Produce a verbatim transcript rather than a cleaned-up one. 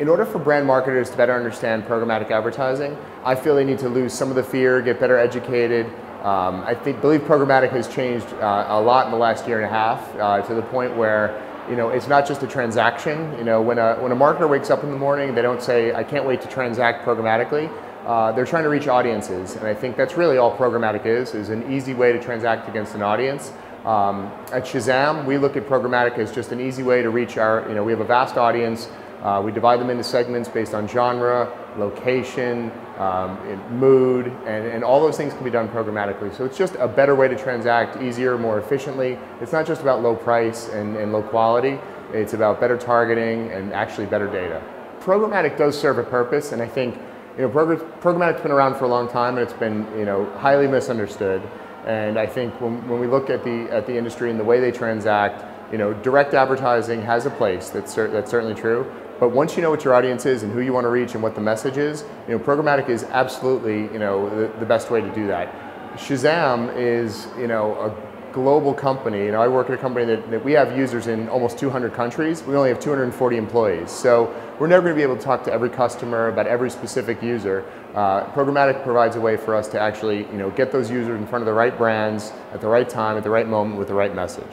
In order for brand marketers to better understand programmatic advertising, I feel they need to lose some of the fear, get better educated. Um, I think, believe programmatic has changed uh, a lot in the last year and a half uh, to the point where you know, it's not just a transaction. You know, when a, when a marketer wakes up in the morning, they don't say, I can't wait to transact programmatically. Uh, they're trying to reach audiences, and I think that's really all programmatic is, is an easy way to transact against an audience. Um, at Shazam, we look at programmatic as just an easy way to reach our, you know, we have a vast audience. Uh, we divide them into segments based on genre, location, um, mood, and, and all those things can be done programmatically. So it's just a better way to transact, easier, more efficiently. It's not just about low price and, and low quality. It's about better targeting and actually better data. Programmatic does serve a purpose, and I think you know, programmatic's been around for a long time, and it's been you know, highly misunderstood. And I think when, when we look at the, at the industry and the way they transact, you know, direct advertising has a place, that's, cer that's certainly true. But once you know what your audience is and who you want to reach and what the message is, you know, programmatic is absolutely, you know, the, the best way to do that. Shazam is, you know, a global company. You know, I work at a company that, that we have users in almost two hundred countries. We only have two hundred forty employees. So we're never going to be able to talk to every customer about every specific user. Uh, programmatic provides a way for us to actually, you know, get those users in front of the right brands at the right time, at the right moment with the right message.